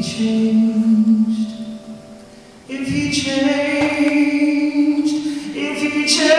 changed, if He changed, if He changed.